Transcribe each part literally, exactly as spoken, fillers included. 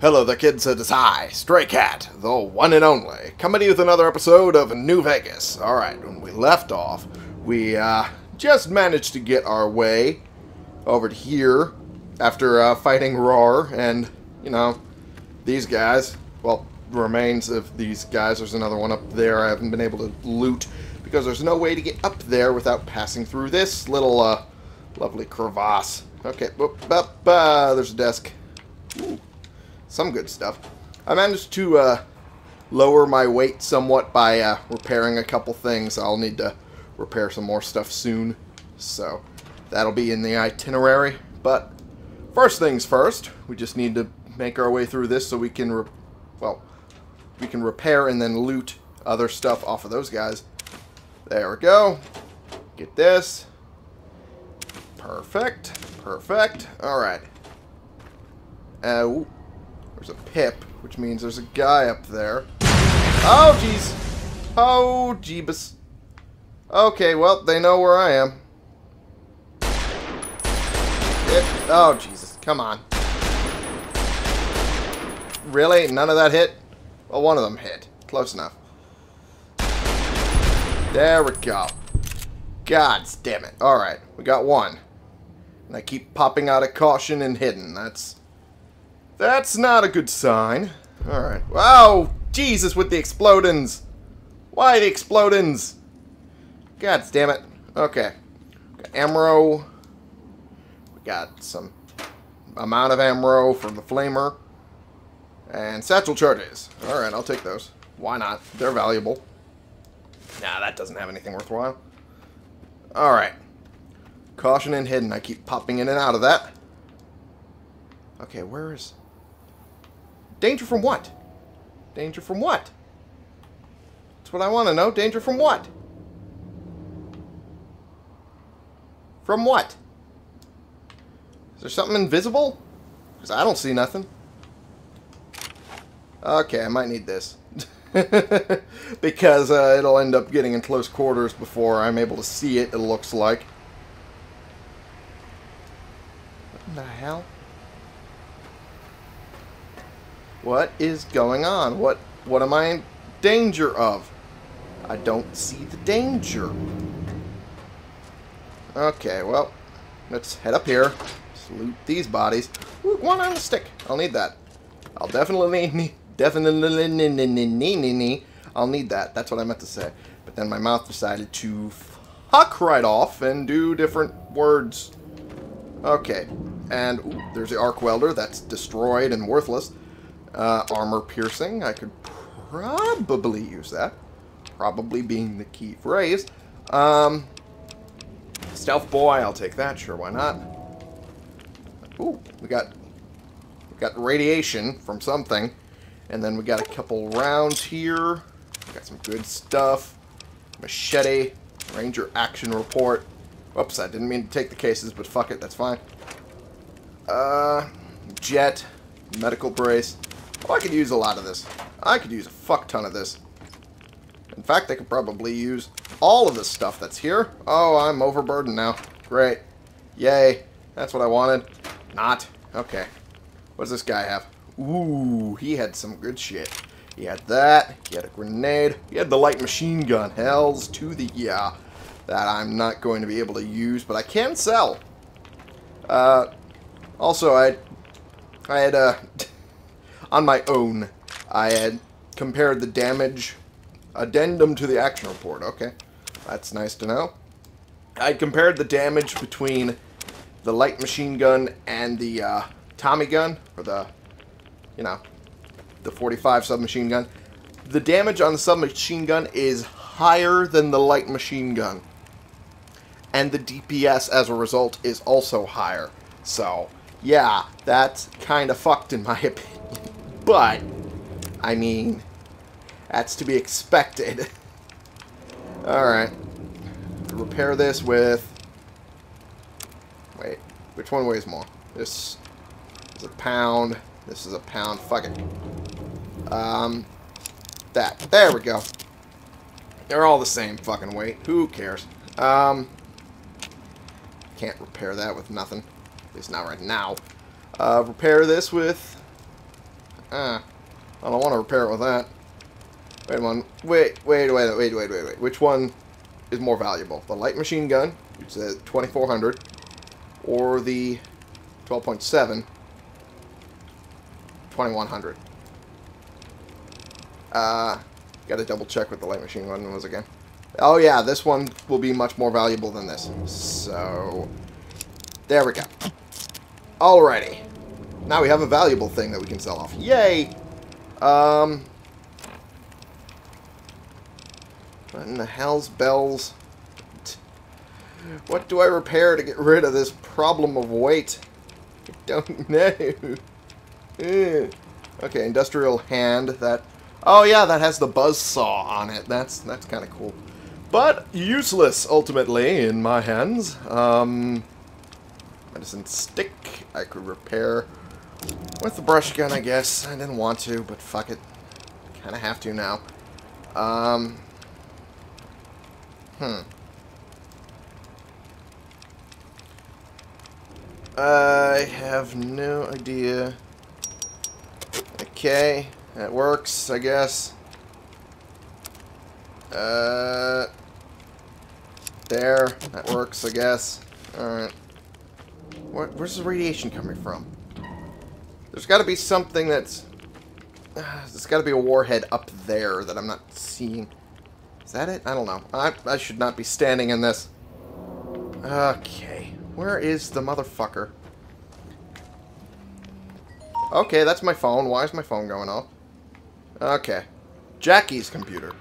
Hello, the kid said it's I, Stray Cat, the one and only, coming to you with another episode of New Vegas. Alright, when we left off, we uh, just managed to get our way over to here after uh, fighting Roar and, you know, these guys. Well, remains of these guys. There's another one up there I haven't been able to loot because there's no way to get up there without passing through this little uh, lovely crevasse. Okay, up, up, uh, there's a desk. Ooh. Some good stuff. I managed to uh, lower my weight somewhat by uh, repairing a couple things. I'll need to repair some more stuff soon, so that'll be in the itinerary. But first things first, we just need to make our way through this so we can, re well, we can repair and then loot other stuff off of those guys. There we go. Get this. Perfect. Perfect. All right. Uh. Ooh. There's a pip, which means there's a guy up there. Oh, jeez. Oh, jeebus. Okay, well, they know where I am. It, oh, Jesus. Come on. Really? None of that hit? Well, one of them hit. Close enough. There we go. God damn it. Alright, we got one. And I keep popping out of caution and hidden. That's... That's not a good sign. Alright. Wow! Jesus with the explodins! Why the explodins? God damn it. Okay. We got Amro. We got some amount of Amro from the Flamer. And satchel charges. Alright, I'll take those. Why not? They're valuable. Nah, that doesn't have anything worthwhile. Alright. Caution and hidden. I keep popping in and out of that. Okay, where is... Danger from what? Danger from what? That's what I want to know. Danger from what? From what? Is there something invisible? Because I don't see nothing. Okay, I might need this. Because uh, it'll end up getting in close quarters before I'm able to see it, it looks like. What in the hell? What is going on? What what am I in danger of? I don't see the danger. Okay, well, let's head up here. Loot these bodies. Ooh, one on a stick. I'll need that. I'll definitely need definitely I'll need that. That's what I meant to say. But then my mouth decided to fuck right off and do different words. Okay, and ooh, there's the arc welder. That's destroyed and worthless. Uh, armor piercing. I could probably use that. Probably being the key phrase. Um, stealth boy. I'll take that. Sure, why not? Ooh, we got we got radiation from something, and then we got a couple rounds here. We got some good stuff. Machete. Ranger action report. Whoops, I didn't mean to take the cases, but fuck it, that's fine. Uh, jet. Medical brace. Oh, I could use a lot of this. I could use a fuck ton of this. In fact, I could probably use all of this stuff that's here. Oh, I'm overburdened now. Great. Yay. That's what I wanted. Not. Okay. What does this guy have? Ooh, he had some good shit. He had that. He had a grenade. He had the light machine gun. Hells to the yeah. That I'm not going to be able to use, but I can sell. Uh, also, I... I had, uh, on my own, I had compared the damage addendum to the action report. Okay, that's nice to know. I compared the damage between the light machine gun and the uh, Tommy gun, or the, you know, the forty-five submachine gun. The damage on the submachine gun is higher than the light machine gun. And the D P S, as a result, is also higher. So... yeah, that's kind of fucked in my opinion, but, I mean, that's to be expected. Alright, repair this with, wait, which one weighs more? This is a pound, this is a pound, fuck it. Um, that, there we go. They're all the same fucking weight, who cares? Um, can't repair that with nothing. At least not right now. Uh, repair this with Ah. I don't want to repair it with that. Wait one. Wait, wait, wait, wait, wait, wait, wait. Which one is more valuable? The light machine gun, which is at twenty-four hundred, or the twelve point seven, twenty-one hundred. Uh, gotta double check what the light machine gun was again. Oh yeah, this one will be much more valuable than this. So, there we go. Alrighty. Now we have a valuable thing that we can sell off. Yay! Um, what in the hell's bells? What do I repair to get rid of this problem of weight? I don't know. Okay, industrial hand. That. Oh yeah, that has the buzzsaw on it. That's that's kind of cool, but useless ultimately in my hands. Um, medicine stick. I could repair with the brush gun, I guess. I didn't want to, but fuck it. Kind of have to now. Um. Hmm. I have no idea. Okay, that works, I guess. Uh, there, that works, I guess. Alright. Where's the radiation coming from? There's gotta be something that's... Uh, there's gotta be a warhead up there that I'm not seeing. Is that it? I don't know. I, I should not be standing in this. Okay. Where is the motherfucker? Okay, that's my phone. Why is my phone going off? Okay. Jackie's computer.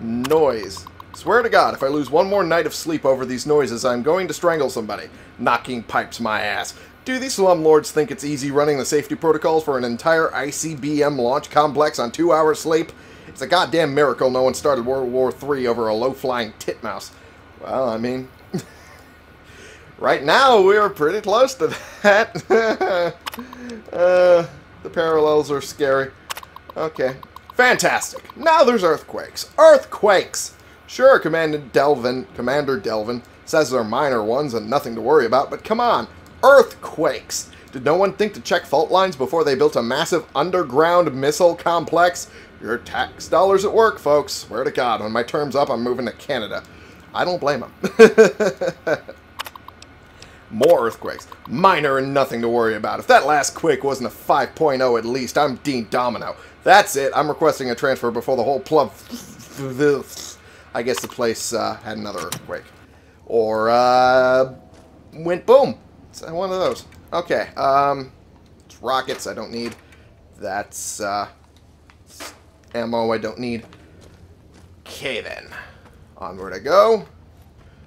Noise. Swear to God, if I lose one more night of sleep over these noises, I'm going to strangle somebody. Knocking pipes my ass. Do these slumlords think it's easy running the safety protocols for an entire I C B M launch complex on two hours sleep? It's a goddamn miracle no one started World War Three over a low-flying titmouse. Well, I mean... Right now, we're pretty close to that. uh, the parallels are scary. Okay. Fantastic. Now there's earthquakes. Earthquakes! Sure, Commander Delvin, Commander Delvin says they're minor ones and nothing to worry about, but come on. Earthquakes! Did no one think to check fault lines before they built a massive underground missile complex? Your tax dollars at work, folks. Swear to God, when my term's up, I'm moving to Canada. I don't blame them. More earthquakes. Minor and nothing to worry about. If that last quake wasn't a five point oh at least, I'm Dean Domino. That's it. I'm requesting a transfer before the whole plump... I guess the place uh, had another earthquake. Or, uh... went boom. It's one of those. Okay. Um, it's rockets I don't need. That's, uh... ammo I don't need. Okay, then. Onward I go.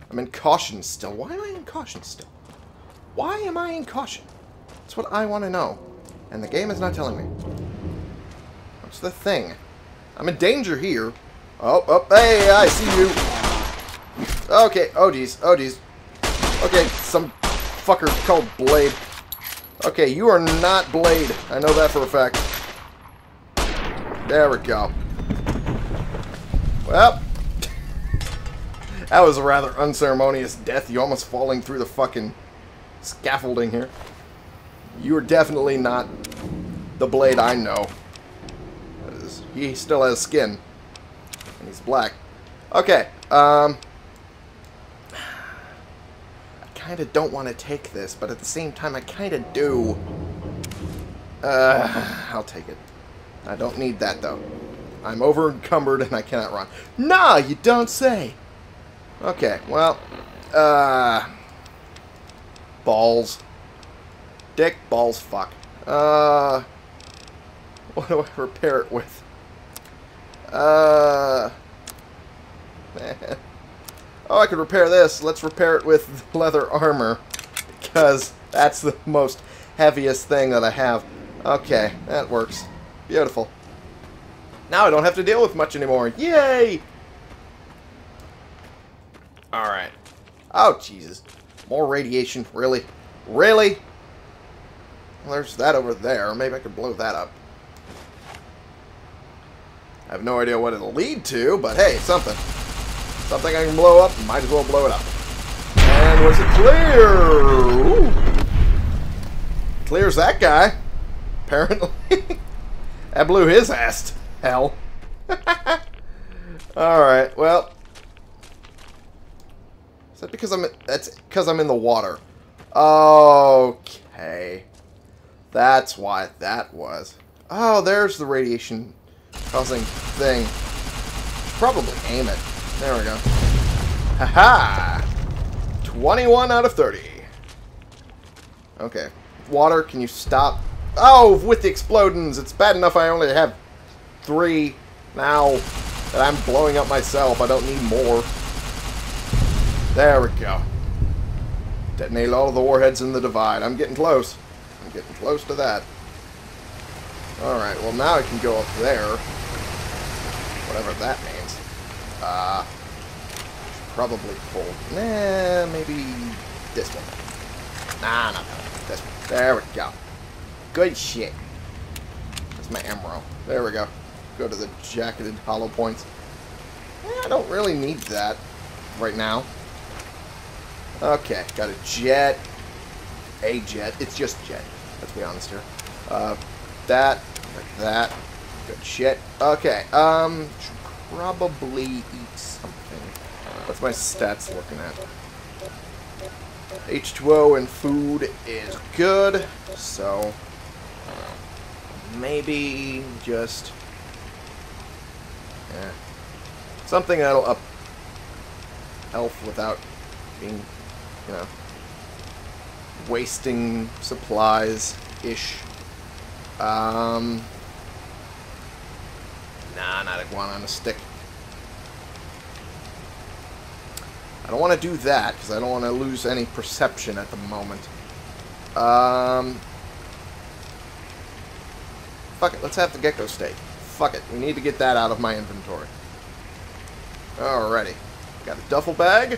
I'm in caution still. Why am I in caution still? Why am I in caution? That's what I want to know. And the game is not telling me. What's the thing? I'm in danger here. Oh, oh, hey, I see you. Okay, oh geez, oh geez. Okay, some fucker called Blade. Okay, you are not Blade. I know that for a fact. There we go. Well. That was a rather unceremonious death. You almost falling through the fucking scaffolding here. You are definitely not the Blade I know. He still has skin. And he's black. Okay. Um, I kind of don't want to take this, but at the same time, I kind of do. Uh, I'll take it. I don't need that, though. I'm over-encumbered and I cannot run. Nah, you don't say. Okay, well, uh, balls, dick, balls, fuck, uh, what do I repair it with, uh, man. Oh, I could repair this, let's repair it with leather armor, because that's the most heaviest thing that I have. Okay, that works, beautiful, now I don't have to deal with much anymore, yay! Alright. Oh, Jesus. More radiation. Really? Really? Well, there's that over there. Maybe I could blow that up. I have no idea what it'll lead to, but hey, something. Something I can blow up. Might as well blow it up. And was it clear? Ooh. Clears that guy. apparently. That blew his ass to hell. Alright, well. Is that because I'm... That's because I'm in the water. Okay. That's why that was. Oh, there's the radiation causing thing. Probably aim it. There we go. Haha! -ha! twenty-one out of thirty. Okay. Water, can you stop? Oh, with the explodings! It's bad enough I only have three now that I'm blowing up myself. I don't need more. There we go. Detonate all of the warheads in the divide. I'm getting close. I'm getting close to that. Alright, well now I can go up there. Whatever that means. Uh, probably pull. Nah, maybe this one. Nah, not that one. This one. There we go. Good shit. That's my emerald. There we go. Go to the jacketed hollow points. Eh, I don't really need that right now. Okay, got a jet. A jet. It's just jet. Let's be honest here. Uh, that. Like that. Good shit. Okay, um, should probably eat something. What's my stats looking at? H two O and food is good, so uh, maybe just eh, something that'll up health without being, you know, wasting supplies-ish. Um, nah, not iguana on a stick. I don't want to do that, because I don't want to lose any perception at the moment. Um, fuck it, let's have the gecko steak. Fuck it, we need to get that out of my inventory. Alrighty. Got a duffel bag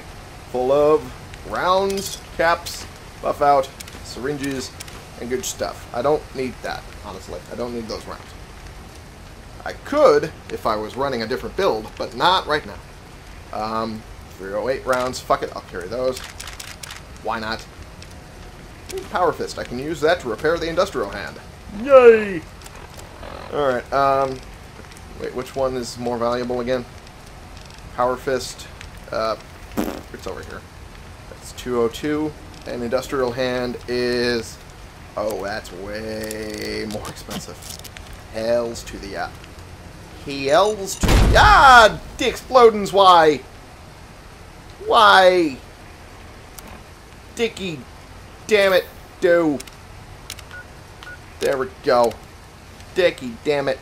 full of rounds, caps, buff out, syringes, and good stuff. I don't need that, honestly. I don't need those rounds. I could if I was running a different build, but not right now. Um, three oh eight rounds, fuck it, I'll carry those. Why not? Power Fist, I can use that to repair the industrial hand. Yay! Alright, um, wait, which one is more valuable again? Power Fist, uh, it's over here. That's two oh two, and industrial hand is, oh, that's way more expensive. Hells to the, uh, hells to the, ah, the explodins, why? Why? Dicky, damn it, do. There we go. Dicky, damn it.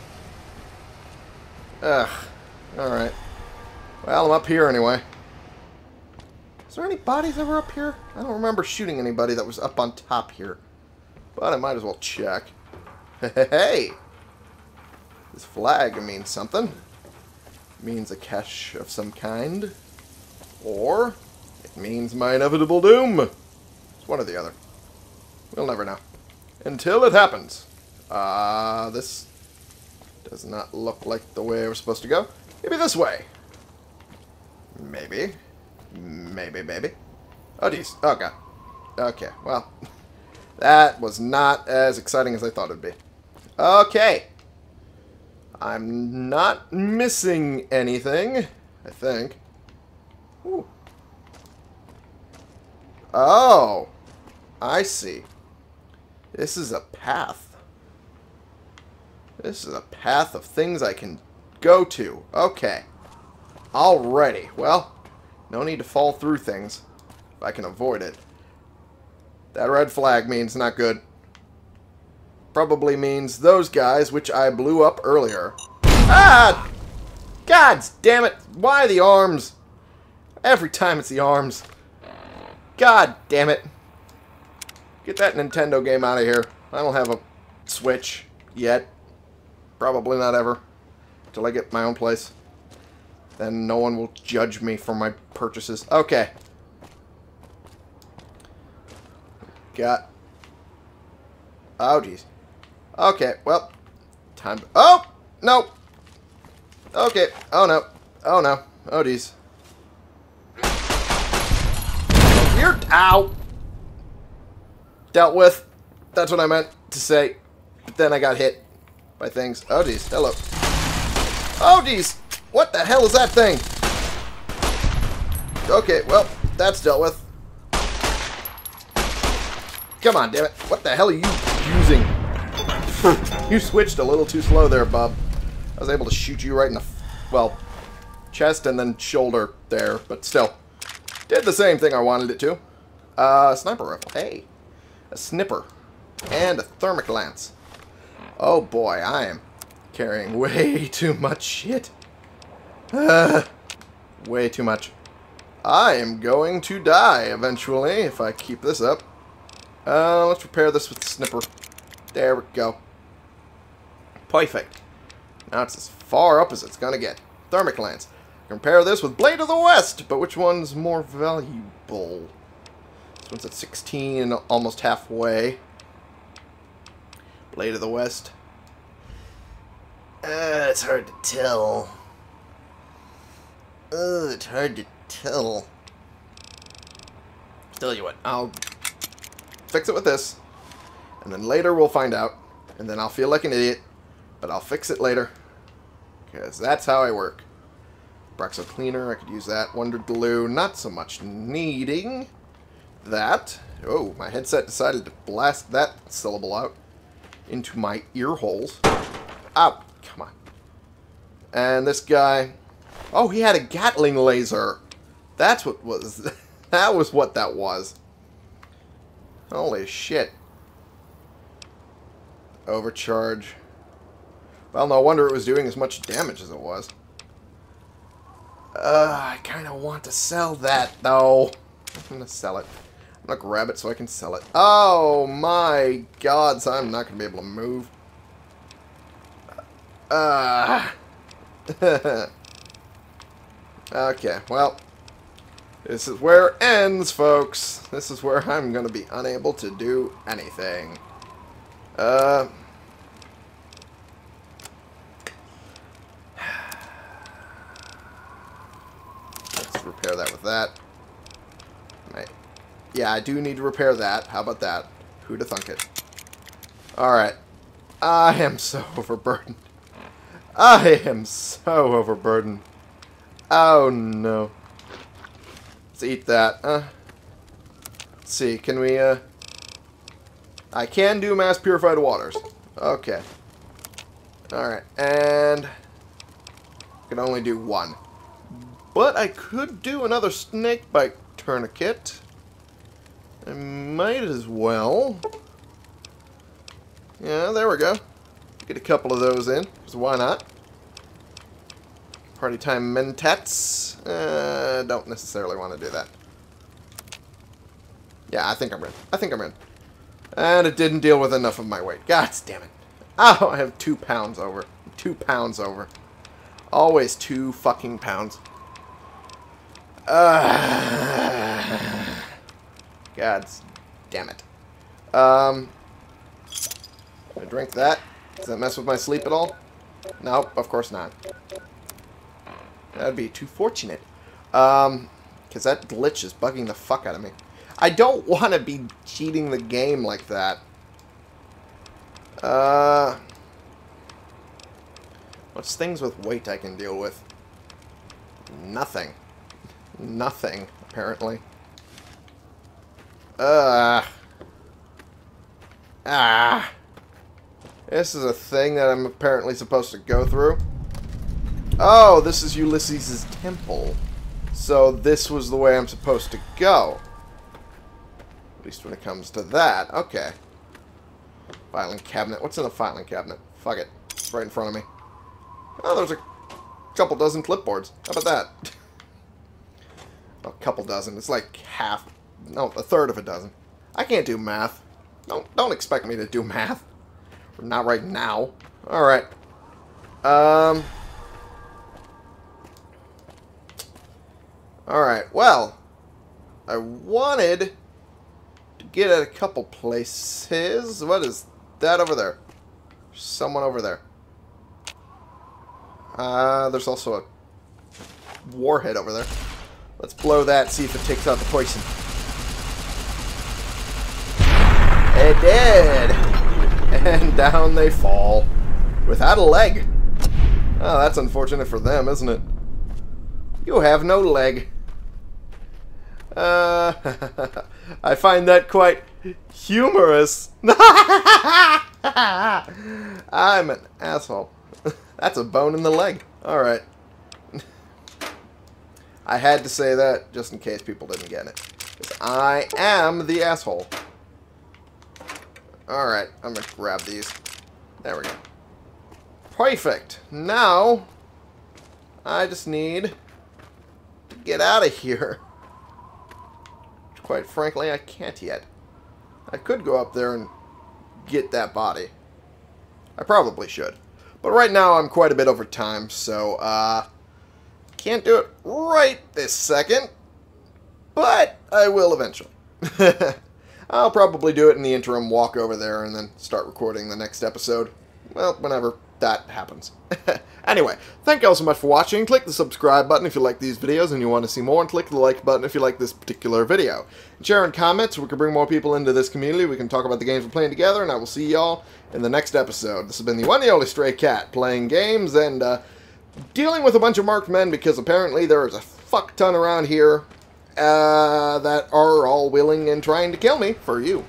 Ugh, alright. Well, I'm up here anyway. Is there any bodies that were up here? I don't remember shooting anybody that was up on top here. But I might as well check. Hey! This flag means something. It means a cache of some kind. Or it means my inevitable doom. It's one or the other. We'll never know. Until it happens. Uh, this does not look like the way we're supposed to go. Maybe this way. Maybe. Maybe, maybe. Oh, geez. Oh, God. Okay, well. That was not as exciting as I thought it would be. Okay. I'm not missing anything, I think. Ooh. Oh. I see. This is a path. This is a path of things I can go to. Okay. Alrighty. Well, no need to fall through things if I can avoid it. That red flag means not good. Probably means those guys, which I blew up earlier. Ah! God damn it! Why the arms? Every time it's the arms. God damn it. Get that Nintendo game out of here. I don't have a Switch yet. Probably not ever. Till I get my own place. Then no one will judge me for my purchases. Okay. Got. Oh, geez. Okay, well. Time to. Oh! No! Okay. Oh, no. Oh, no. Oh, geez. You're. Ow! Dealt with. That's what I meant to say. But then I got hit by things. Oh, geez. Hello. Oh, geez. What the hell is that thing? Okay, well, that's dealt with. Come on, damn it. What the hell are you using? You switched a little too slow there, bub. I was able to shoot you right in the, well, chest and then shoulder there, but still. Did the same thing I wanted it to. Uh, sniper rifle. Hey. A snipper. And a thermic lance. Oh boy, I am carrying way too much shit. Uh, way too much. I am going to die eventually if I keep this up. Uh, let's repair this with the snipper. There we go. Perfect. Now it's as far up as it's going to get. Thermic lance. Compare this with Blade of the West, but which one's more valuable? This one's at sixteen and almost halfway. Blade of the West. Uh, it's hard to tell. Uh, it's hard to tell. Tell you what, I'll fix it with this, and then later we'll find out, and then I'll feel like an idiot, but I'll fix it later, because that's how I work. Broxa Cleaner, I could use that. Wonder Glue, not so much needing that. Oh, my headset decided to blast that syllable out into my ear holes. Ow, come on. And this guy, oh, he had a Gatling laser. That's what was, that was what that was. Holy shit. Overcharge. Well, no wonder it was doing as much damage as it was. Uh, I kind of want to sell that, though. I'm going to sell it. I'm going to grab it so I can sell it. Oh, my God. So I'm not going to be able to move. Uh. Okay, well. This is where it ends, folks. This is where I'm going to be unable to do anything. Uh... Repair that with that. I, yeah, I do need to repair that. How about that? Who'da thunk it? Alright. I am so overburdened. I am so overburdened. Oh, no. Let's eat that. Uh, let's see. Can we, uh... I can do mass purified waters. Okay. Alright. And... I can only do one. But I could do another snake bite tourniquet. I might as well. Yeah, there we go. Get a couple of those in, because why not? Party time mentats. Uh, don't necessarily want to do that. Yeah, I think I'm in. I think I'm in. And it didn't deal with enough of my weight. God damn it. Oh, I have two pounds over. Two pounds over. Always two fucking pounds. Uh, God damn it. Um, I drink that. Does that mess with my sleep at all? Nope, of course not. That'd be too fortunate. Um, because that glitch is bugging the fuck out of me. I don't want to be cheating the game like that. Uh, what's things with weight I can deal with? Nothing. Nothing, apparently. Uh, ah. This is a thing that I'm apparently supposed to go through. Oh, this is Ulysses' temple. So this was the way I'm supposed to go. At least when it comes to that. Okay. Filing cabinet. What's in the filing cabinet? Fuck it. It's right in front of me. Oh, there's a couple dozen clipboards. How about that? A couple dozen. It's like half, no, a third of a dozen. I can't do math. Don't don't expect me to do math. Not right now. All right. Um. All right. Well, I wanted to get at a couple places. What is that over there? There's someone over there. Uh, there's also a warhead over there. Let's blow that, see if it takes out the poison. It did! And down they fall. Without a leg. Oh, that's unfortunate for them, isn't it? You have no leg. Uh, I find that quite humorous. I'm an asshole. That's a bone in the leg. Alright. I had to say that just in case people didn't get it. Because I am the asshole. Alright, I'm going to grab these. There we go. Perfect. Now, I just need to get out of here. Quite frankly, I can't yet. I could go up there and get that body. I probably should. But right now, I'm quite a bit over time, so, uh, can't do it right this second. But I will eventually. I'll probably do it in the interim, walk over there, and then start recording the next episode. Well, whenever that happens. Anyway, thank you all so much for watching. Click the subscribe button if you like these videos and you want to see more, and click the like button if you like this particular video. And share in comments so we can bring more people into this community. We can talk about the games we're playing together, and I will see y'all in the next episode. This has been the one and only Stray Cat, playing games and uh, dealing with a bunch of marked men, because apparently there is a fuck ton around here. Uh, that are all willing and trying to kill me for you.